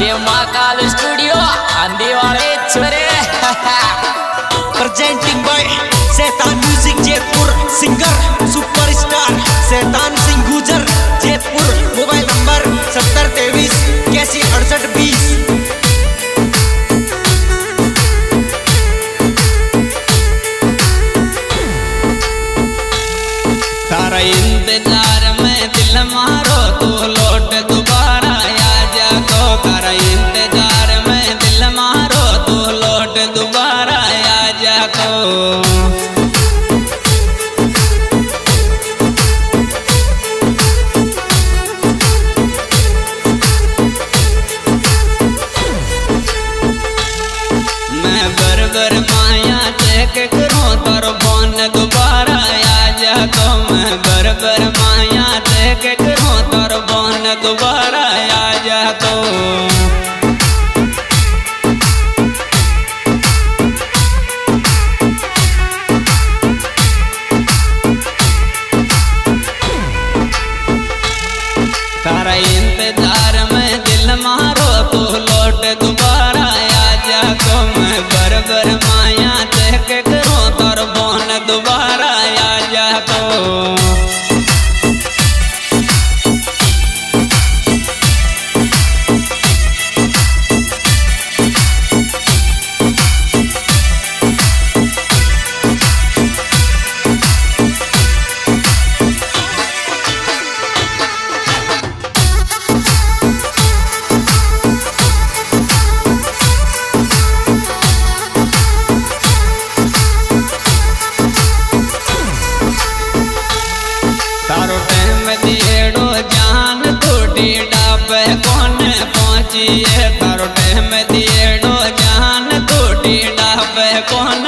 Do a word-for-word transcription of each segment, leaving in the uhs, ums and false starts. जे Mahakal studio आंधी वाले छोरे presenting by Shaitan music Jaipur singer superstar Shaitan Singh गुजर जयपुर। मोबाइल नंबर सत्तर तेईस कैसी अड़सठ बीस। तारा इंतजार में दिल मारो तो लौट दोबारा आ जा को। तारा इंतजार में दिल मारो तो लौट दोबारा आ जा को। मैं बर बर माया चेक करूं तारो फोन दोबारा आ जा को। मैं बर बर माया चेक करूं तारो फोन दोबारा आ जा को। तारा इंतजार में दिल मारो तो लौट दोबारा आ जा को। मैं बर बर माया चेक करूं तारो फोन दोबारा आ जा को। तारो टाइम दिएड़ो जान तो डेडा पे कौन पहुंची है। तारो टाइम दिएड़ो जान तो डेडा पे कौन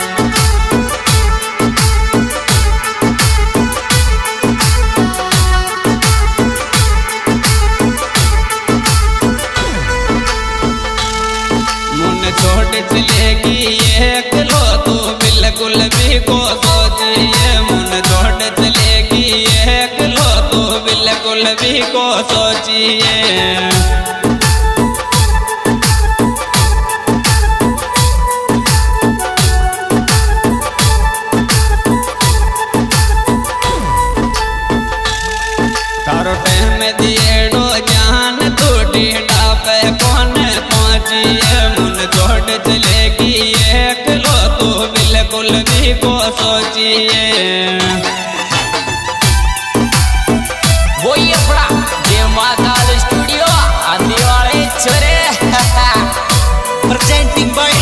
पहुंची है। मुन छोड़ चलेगी ये कलो तो बिल्कुल भी को सोचिए। भी को सोचिए तारो टाइम दिएड़ो जान तो डेडा पे कौन पहुंचिए। मुन छोड़ चलेगी एक लो तो बिल्कुल भी को सोचिए। Presenting by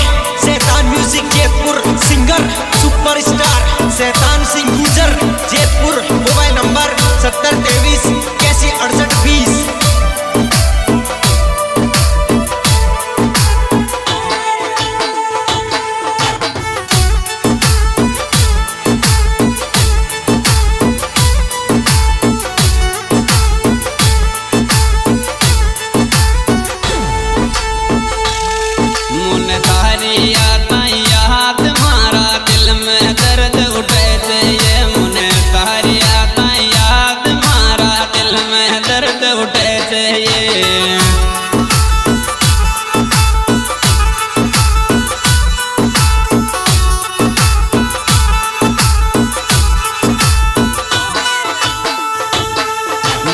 Shaitan music Jaipur singer superstar Shaitan Singh गुजर जयपुर। मोबाइल नंबर सत्तर तेईस कैसी अड़सठ बीस।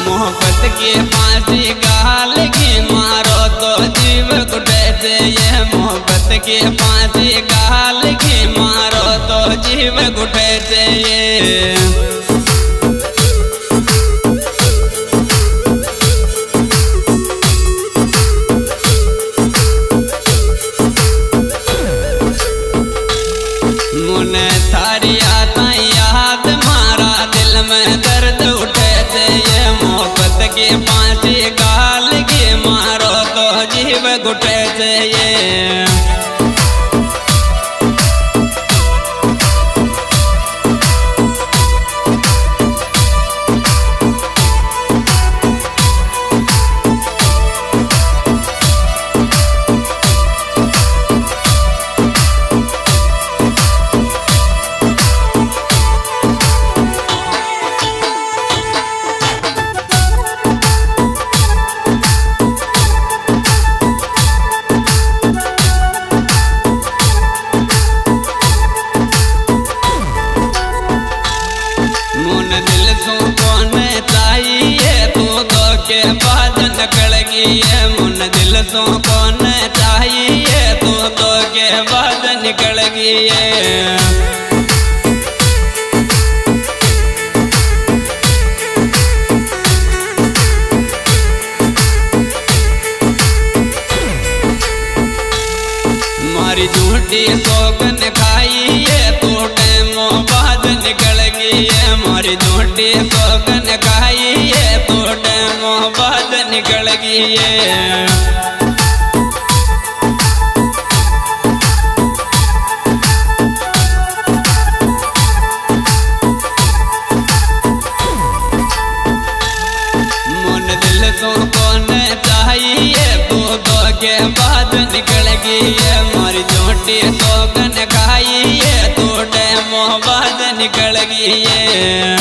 मोहब्बत के फांसी गाल की मारो तो जीव घुटे से। ये मोहब्बत के फांसी गाल की मारो तो जीव घुटे से। ये घुटे से। ये सुन दिल सो कौन ताई ये तो दो के बाद निकल गई है मुन दिल सो कौन ताई ये तो दो के बाद निकल गई है। झूठी सौगन खाई ये तो टेमो बाद निकल गई है मारी झूठी सौगन खाई ये तो टेमो बाद निकल गई है। सौगन खाई ये तोड़े मोहब्बत निकल गई है।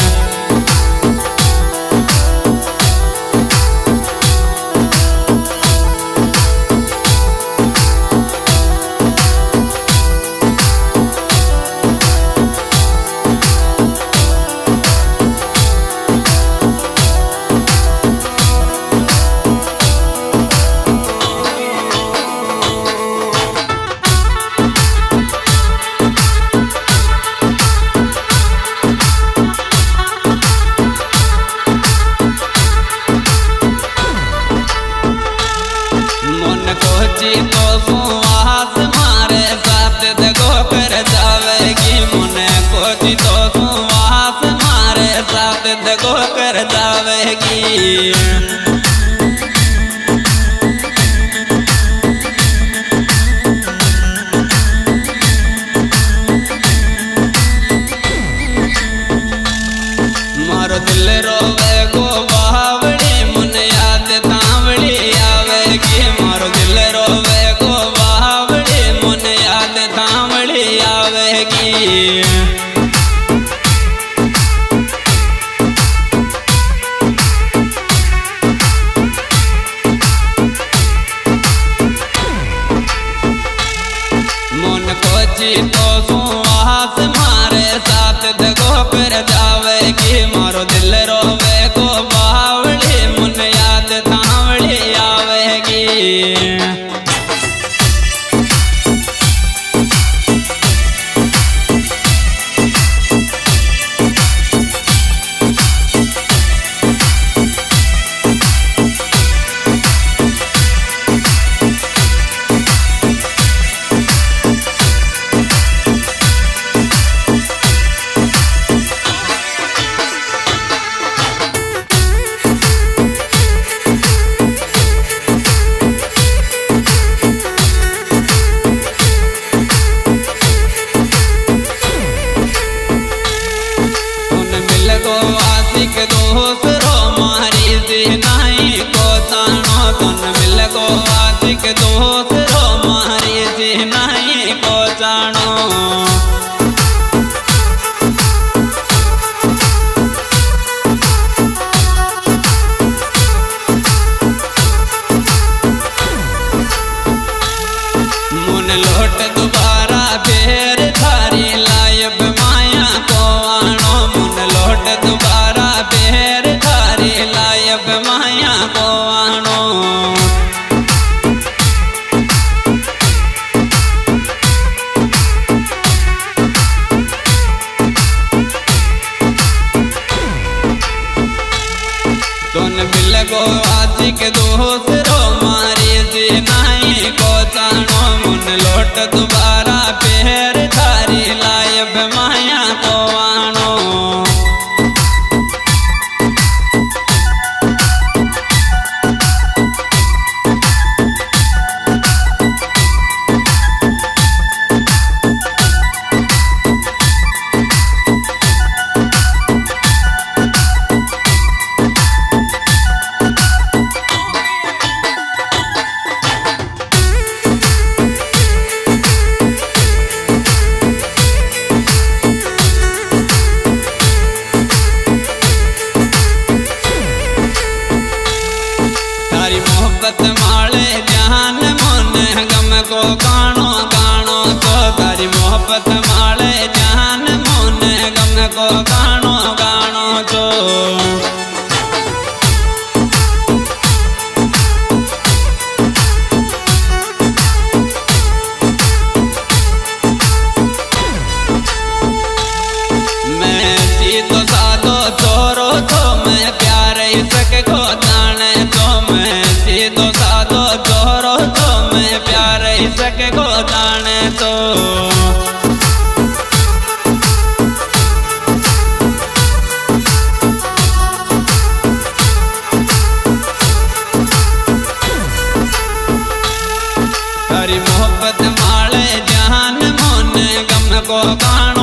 मारो दिल रोवे गो बावड़ी मन याद तावड़ी आवेगी मारो दिल रोवे गो बावड़ी मन याद तावड़ी आवेगी। मोहब्बत माले जान मोने गम को गानो गानो। गो। मोहब्बत माले जहान मोन गम को बाण